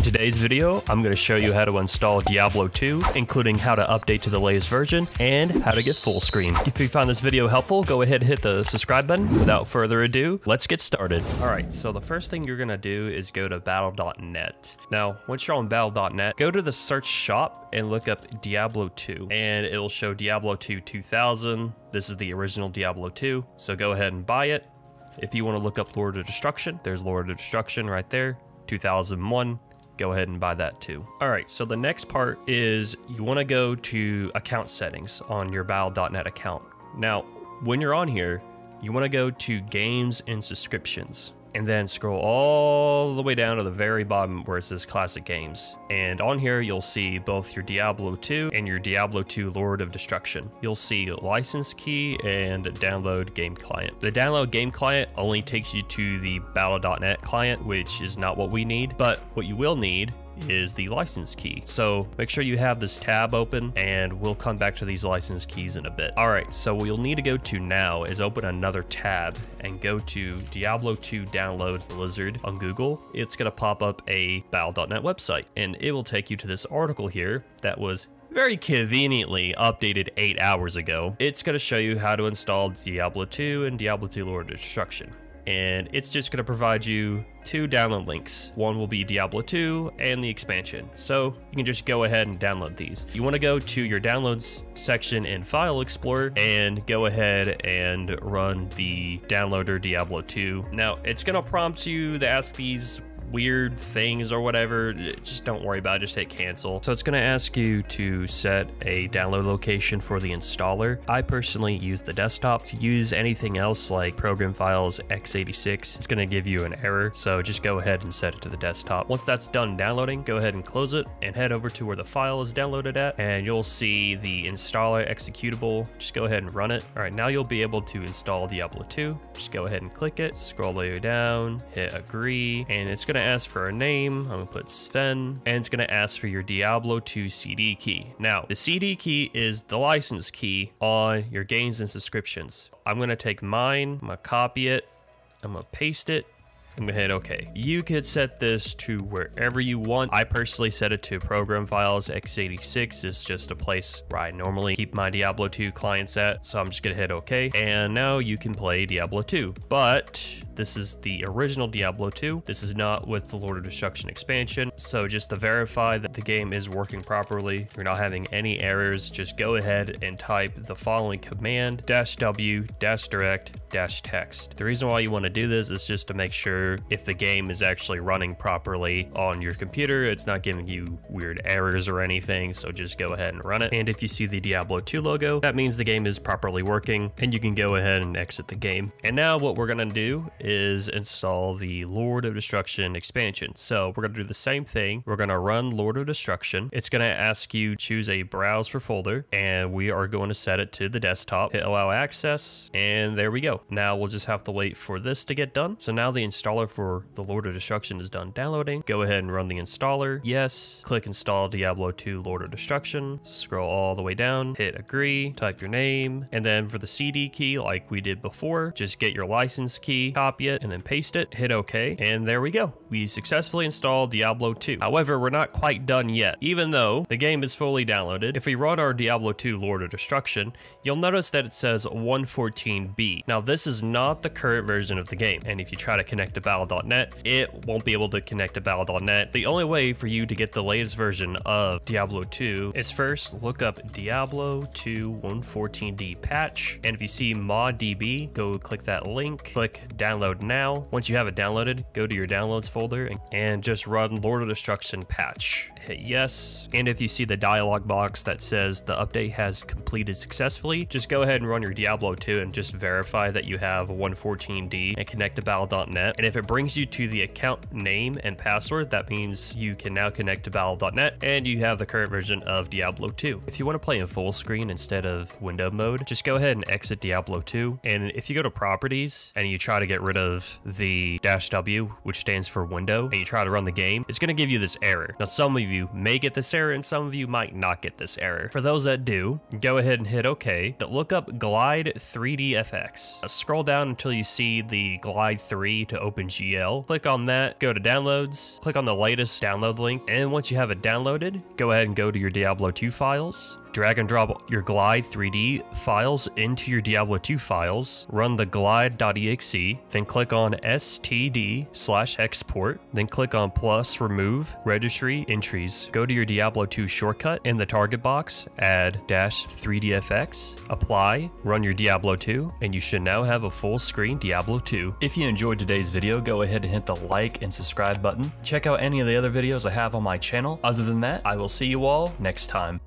In today's video, I'm going to show you how to install Diablo 2, including how to update to the latest version and how to get full screen. If you found this video helpful, go ahead and hit the subscribe button. Without further ado, let's get started. All right, so the first thing you're going to do is go to Battle.net. Now, once you're on Battle.net, go to the search shop and look up Diablo 2, and it'll show Diablo 2 2000. This is the original Diablo 2, so go ahead and buy it. If you want to look up Lord of Destruction, there's Lord of Destruction right there, 2001. Go ahead and buy that too. All right, so the next part is you want to go to account settings on your Battle.net account. Now, when you're on here, you want to go to games and subscriptions and then scroll all the way down to the very bottom where it says classic games. And on here, you'll see both your Diablo 2 and your Diablo 2 Lord of Destruction. You'll see license key and download game client. The download game client only takes you to the Battle.net client, which is not what we need, but what you will need is the license key. So make sure you have this tab open, and we'll come back to these license keys in a bit. All right, so what you'll need to go to now is open another tab and go to Diablo 2 download Blizzard on Google. It's gonna pop up a Battle.net website, and it will take you to this article here that was very conveniently updated 8 hours ago. It's gonna show you how to install Diablo 2 and Diablo 2 Lord of Destruction. And it's just going to provide you two download links. One will be Diablo 2 and the expansion. So you can just go ahead and download these. You want to go to your downloads section in File Explorer and go ahead and run the downloader Diablo 2. Now it's going to prompt you to ask these weird things or whatever. Just don't worry about it, just hit cancel. So it's gonna ask you to set a download location for the installer. I personally use the desktop. To use anything else like program files x86, it's gonna give you an error. So just go ahead and set it to the desktop. Once that's done downloading, go ahead and close it and head over to where the file is downloaded at, and you'll see the installer executable. Just go ahead and run it. All right, now you'll be able to install Diablo 2. Just go ahead and click it, scroll all the way down, hit agree, and it's gonna ask for a name. I'm gonna put Sven, and it's gonna ask for your Diablo 2 CD key. Now the CD key is the license key on your games and subscriptions. I'm gonna take mine, I'm gonna copy it, I'm gonna paste it, I'm gonna hit okay. You could set this to wherever you want. I personally set it to program files x86. It's just a place where I normally keep my Diablo 2 clients at. So I'm just gonna hit okay. And now you can play Diablo 2. But this is the original Diablo 2. This is not with the Lord of Destruction expansion. So just to verify that the game is working properly, you're not having any errors, just go ahead and type the following command, -w -direct -text. The reason why you want to do this is just to make sure if the game is actually running properly on your computer, it's not giving you weird errors or anything. So just go ahead and run it. And if you see the Diablo 2 logo, that means the game is properly working, and you can go ahead and exit the game. And now what we're gonna do is install the Lord of Destruction expansion. So we're gonna do the same thing. We're gonna run Lord of Destruction. It's gonna ask you choose a browse for folder, and we are going to set it to the desktop. Hit allow access, and there we go. Now we'll just have to wait for this to get done. So now the installer for the Lord of Destruction is done downloading. Go ahead and run the installer. Yes, click install Diablo 2 Lord of Destruction. Scroll all the way down, hit agree, type your name, and then for the CD key, like we did before, just get your license key, copy it, and then paste it, hit okay, and there we go. We successfully installed Diablo 2. However, we're not quite done yet. Even though the game is fully downloaded, if we run our Diablo 2 Lord of Destruction, you'll notice that it says 114B. Now, this is not the current version of the game, and if you try to connect to Battle.net, it won't be able to connect to Battle.net. The only way for you to get the latest version of Diablo 2 is first look up Diablo 2 114D patch, and if you see ModDB, go click that link, click download now. Once you have it downloaded, go to your downloads folder and just run Lord of Destruction patch. Hit yes, and if you see the dialog box that says the update has completed successfully, just go ahead and run your Diablo 2 and just verify that you have 114D and connect to Battle.net. And if it brings you to the account name and password, that means you can now connect to Battle.net and you have the current version of Diablo 2. If you want to play in full screen instead of window mode, just go ahead and exit Diablo 2. And if you go to properties and you try to get rid of the -w, which stands for window, and you try to run the game, it's going to give you this error. Now, some of you may get this error and some of you might not get this error. For those that do, go ahead and hit OK, but look up Glide 3D FX. Scroll down until you see the Glide 3 to open open GL. Click on that, go to downloads, click on the latest download link, and once you have it downloaded, go ahead and go to your Diablo 2 files, drag and drop your Glide 3D files into your Diablo 2 files, run the glide.exe, then click on std/export, then click on plus remove registry entries, go to your Diablo 2 shortcut in the target box, add -3dfx, apply, run your Diablo 2, and you should now have a full screen Diablo 2. If you enjoyed today's video, go ahead and hit the like and subscribe button. Check out any of the other videos I have on my channel. Other than that, I will see you all next time.